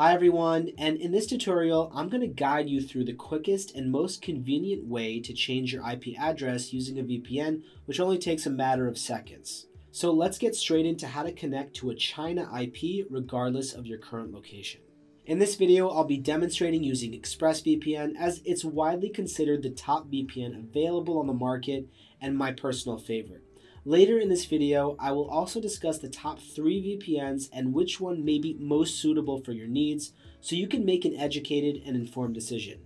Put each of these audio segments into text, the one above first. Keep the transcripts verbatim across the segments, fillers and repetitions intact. Hi everyone, and in this tutorial, I'm going to guide you through the quickest and most convenient way to change your I P address using a V P N, which only takes a matter of seconds. So let's get straight into how to connect to a China I P regardless of your current location. In this video, I'll be demonstrating using ExpressVPN as it's widely considered the top V P N available on the market and my personal favorite. Later in this video, I will also discuss the top three V P Ns and which one may be most suitable for your needs so you can make an educated and informed decision.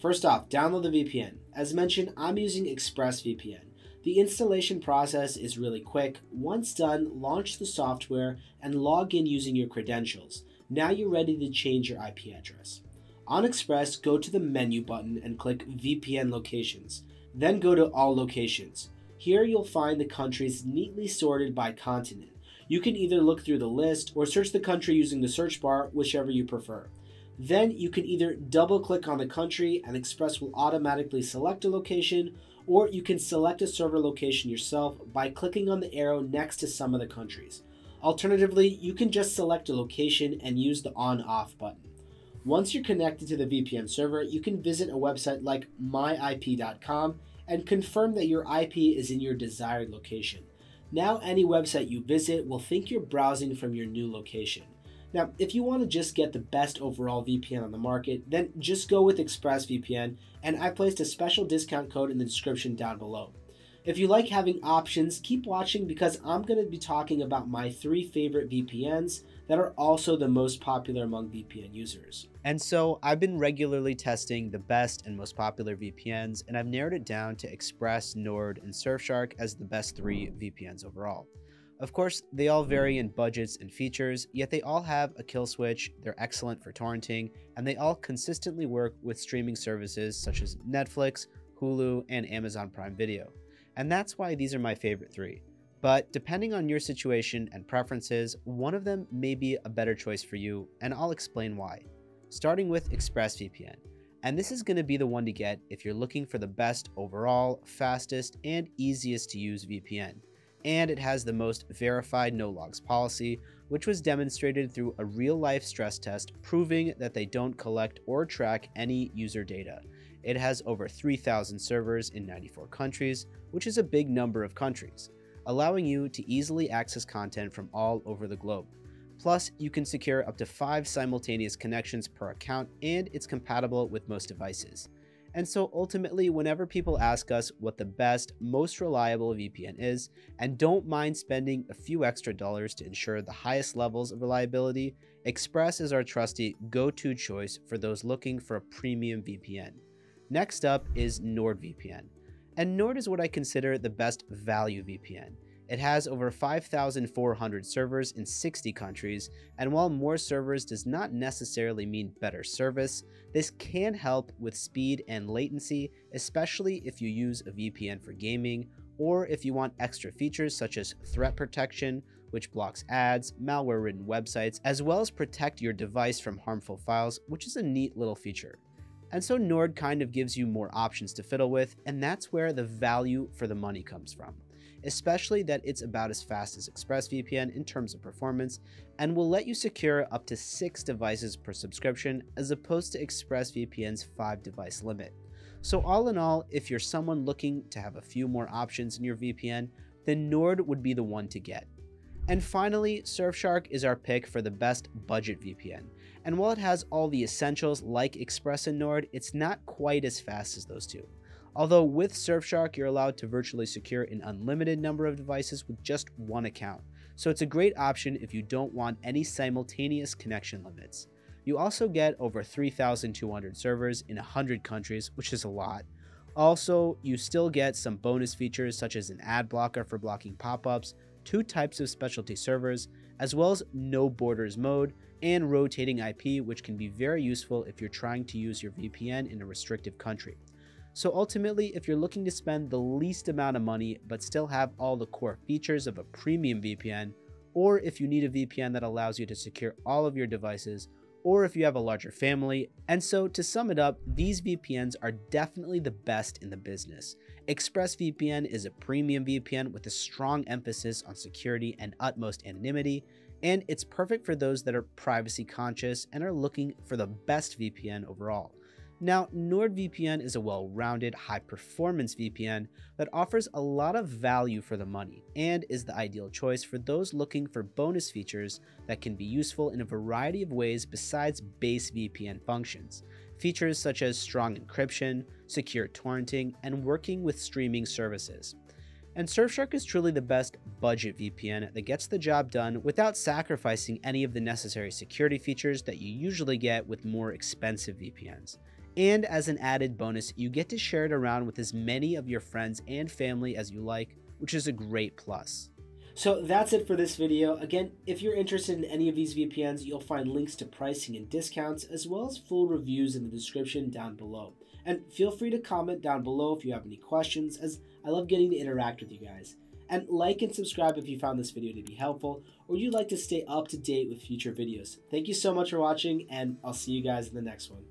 First off, download the V P N. As mentioned, I'm using ExpressVPN. The installation process is really quick. Once done, launch the software and log in using your credentials. Now you're ready to change your I P address. On Express, go to the menu button and click V P N locations. Then go to all locations. Here you'll find the countries neatly sorted by continent. You can either look through the list or search the country using the search bar, whichever you prefer. Then you can either double click on the country and Express will automatically select a location, or you can select a server location yourself by clicking on the arrow next to some of the countries. Alternatively, you can just select a location and use the on-off button. Once you're connected to the V P N server, you can visit a website like my I P dot com and confirm that your I P is in your desired location. Now any website you visit will think you're browsing from your new location. Now, if you want to just get the best overall V P N on the market, then just go with ExpressVPN, and I placed a special discount code in the description down below. If you like having options, keep watching because I'm going to be talking about my three favorite V P Ns that are also the most popular among V P N users. And so I've been regularly testing the best and most popular V P Ns, and I've narrowed it down to Express, Nord, and Surfshark as the best three V P Ns overall. Of course, they all vary in budgets and features, yet they all have a kill switch, they're excellent for torrenting, and they all consistently work with streaming services such as Netflix, Hulu, and Amazon Prime Video. And that's why these are my favorite three. But depending on your situation and preferences, one of them may be a better choice for you, and I'll explain why. Starting with ExpressVPN. And this is gonna be the one to get if you're looking for the best overall, fastest, and easiest to use V P N. And it has the most verified no logs policy, which was demonstrated through a real life stress test proving that they don't collect or track any user data. It has over three thousand servers in ninety-four countries, which is a big number of countries, allowing you to easily access content from all over the globe. Plus, you can secure up to five simultaneous connections per account, and it's compatible with most devices. And so ultimately, whenever people ask us what the best, most reliable V P N is, and don't mind spending a few extra dollars to ensure the highest levels of reliability, Express is our trusty go-to choice for those looking for a premium V P N. Next up is NordVPN. And Nord is what I consider the best value V P N. It has over five thousand four hundred servers in sixty countries, and while more servers does not necessarily mean better service, this can help with speed and latency, especially if you use a V P N for gaming, or if you want extra features such as threat protection, which blocks ads, malware-ridden websites, as well as protect your device from harmful files, which is a neat little feature. And so Nord kind of gives you more options to fiddle with, and that's where the value for the money comes from, especially that it's about as fast as ExpressVPN in terms of performance, and will let you secure up to six devices per subscription as opposed to ExpressVPN's five device limit. So all in all, if you're someone looking to have a few more options in your V P N, then Nord would be the one to get. And finally, Surfshark is our pick for the best budget V P N. And while it has all the essentials like Express and Nord, it's not quite as fast as those two. Although with Surfshark, you're allowed to virtually secure an unlimited number of devices with just one account. So it's a great option if you don't want any simultaneous connection limits. You also get over three thousand two hundred servers in one hundred countries, which is a lot. Also, you still get some bonus features such as an ad blocker for blocking pop-ups, two types of specialty servers, as well as no borders mode and rotating I P, which can be very useful if you're trying to use your V P N in a restrictive country. So ultimately, if you're looking to spend the least amount of money but still have all the core features of a premium V P N, or if you need a V P N that allows you to secure all of your devices, or if you have a larger family. And so to sum it up, these V P Ns are definitely the best in the business. ExpressVPN is a premium V P N with a strong emphasis on security and utmost anonymity, and it's perfect for those that are privacy conscious and are looking for the best V P N overall. Now, NordVPN is a well-rounded, high-performance V P N that offers a lot of value for the money and is the ideal choice for those looking for bonus features that can be useful in a variety of ways besides base V P N functions. Features such as strong encryption, secure torrenting, and working with streaming services. And Surfshark is truly the best budget V P N that gets the job done without sacrificing any of the necessary security features that you usually get with more expensive V P Ns. And as an added bonus, you get to share it around with as many of your friends and family as you like, which is a great plus. So that's it for this video. Again, if you're interested in any of these V P Ns, you'll find links to pricing and discounts, as well as full reviews in the description down below. And feel free to comment down below if you have any questions, as I love getting to interact with you guys. And like and subscribe if you found this video to be helpful, or you'd like to stay up to date with future videos. Thank you so much for watching, and I'll see you guys in the next one.